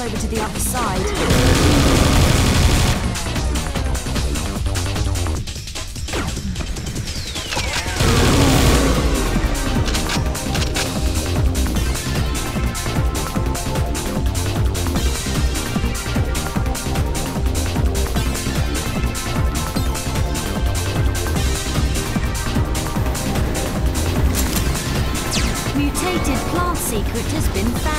us over to the other side. Secret has been found.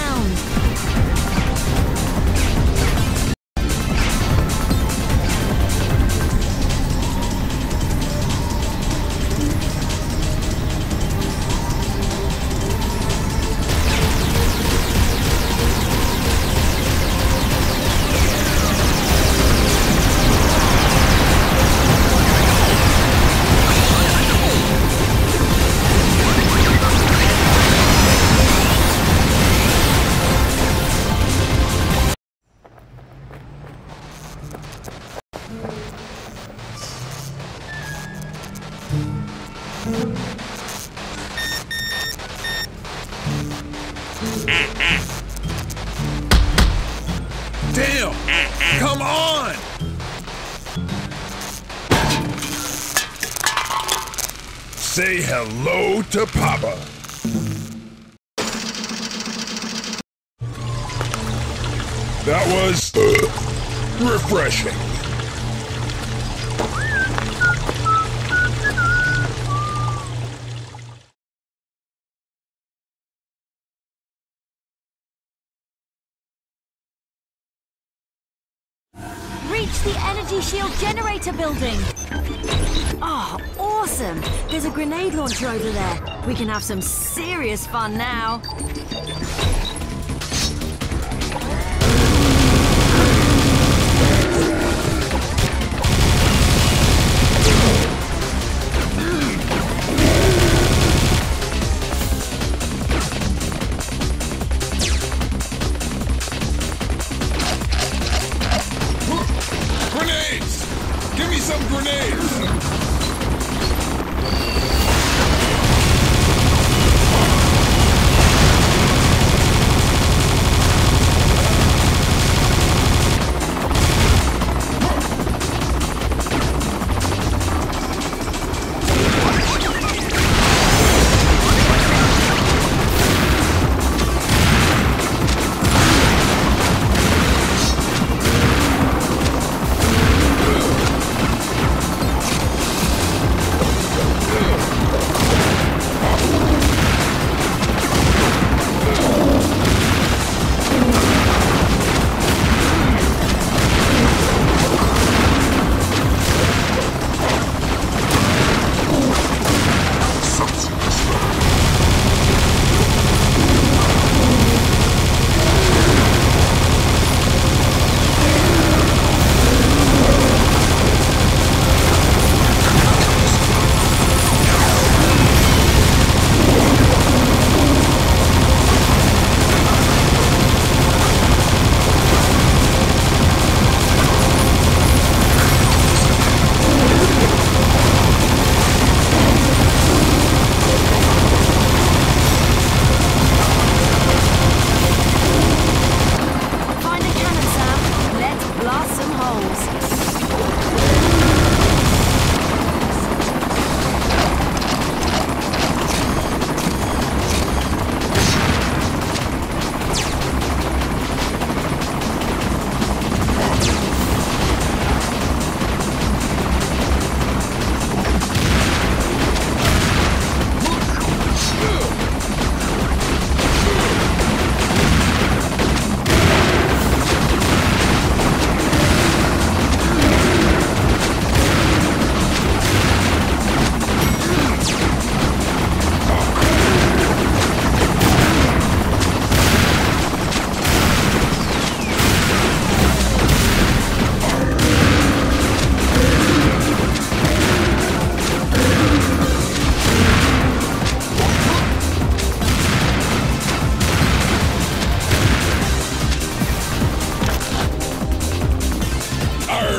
Damn! Come on! Say hello to Papa. That was refreshing. Reach the energy shield generator building! Ah, oh, awesome! There's a grenade launcher over there. We can have some serious fun now. Give me some grenades!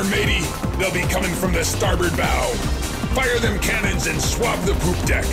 Matey, they'll be coming from the starboard bow. Fire them cannons and swab the poop deck.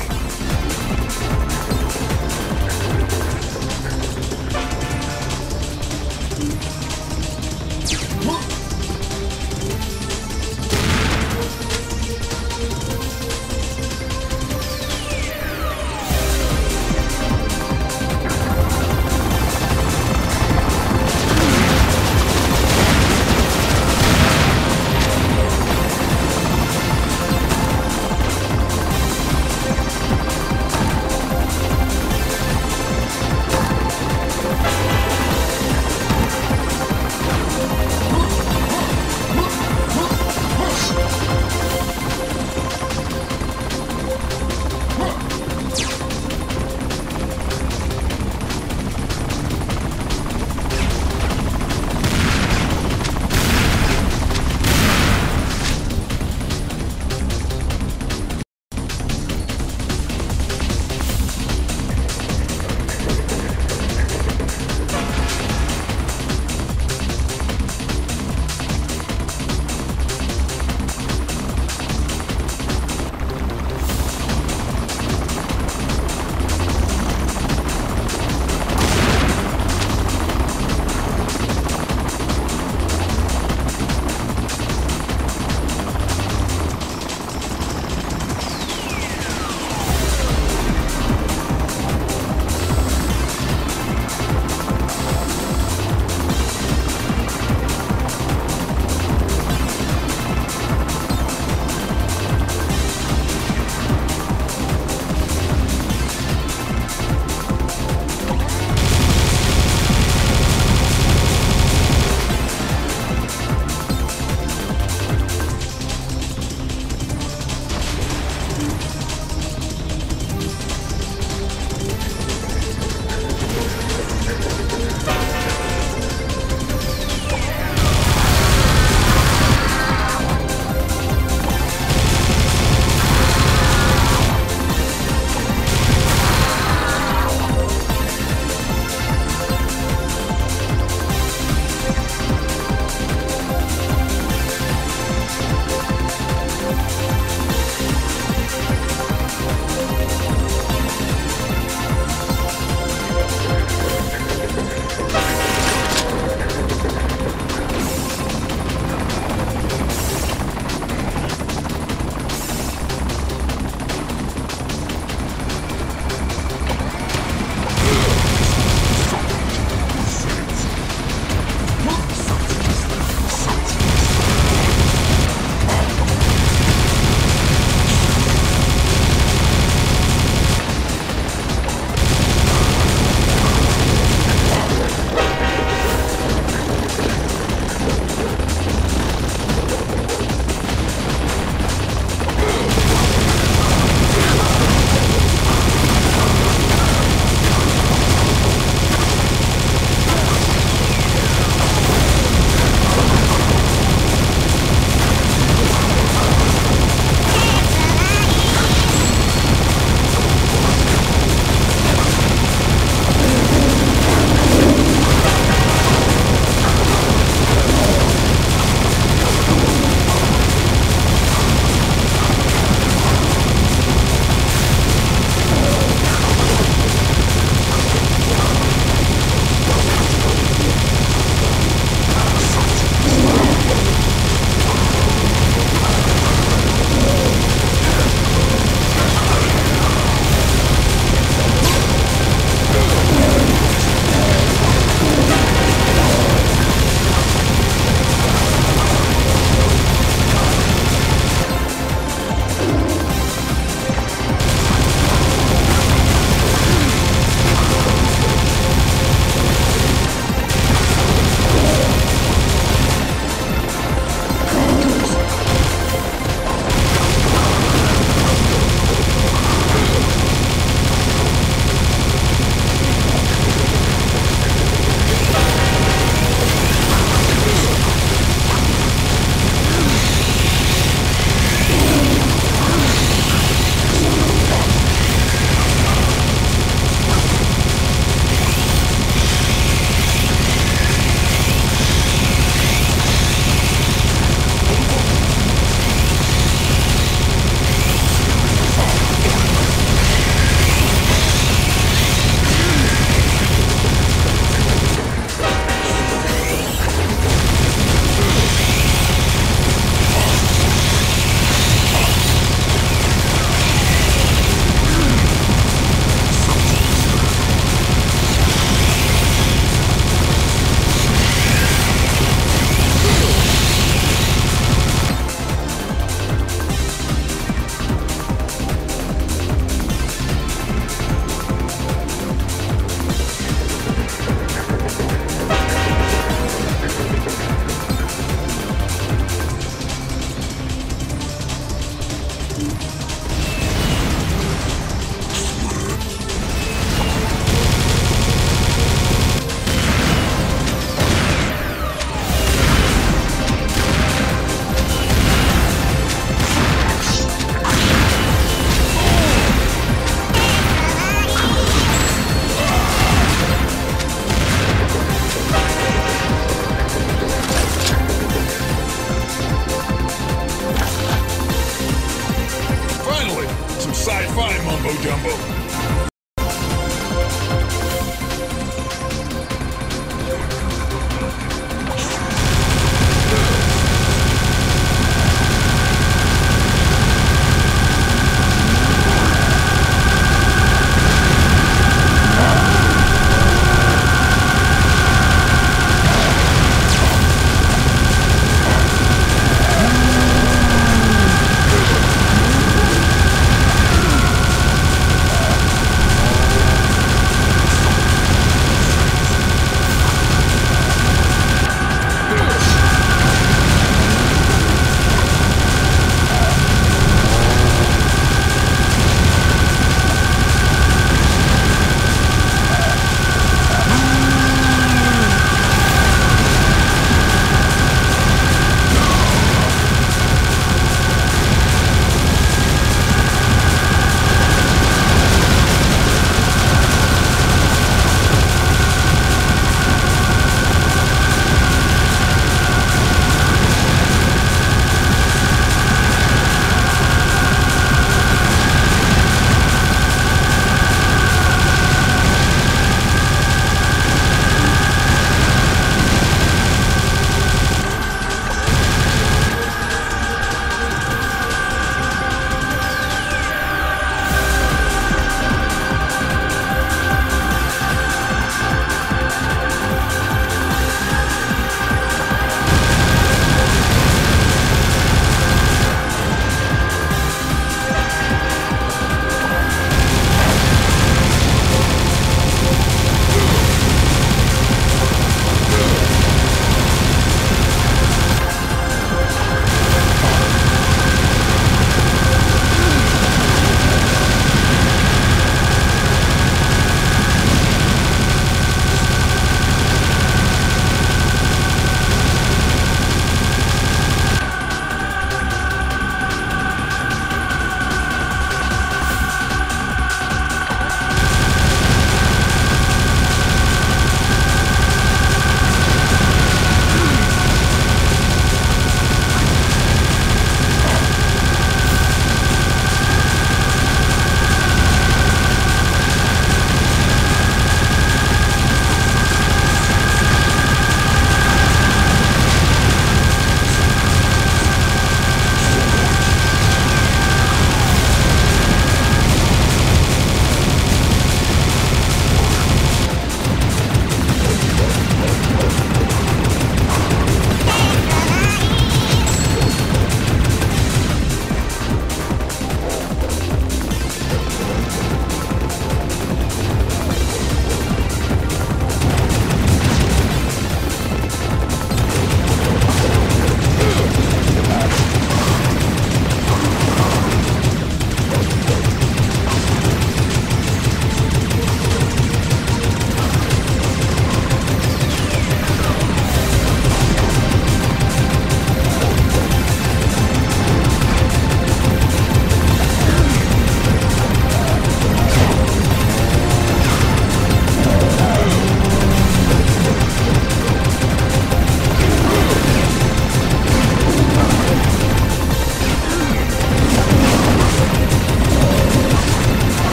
Jumbo.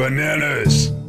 Bananas!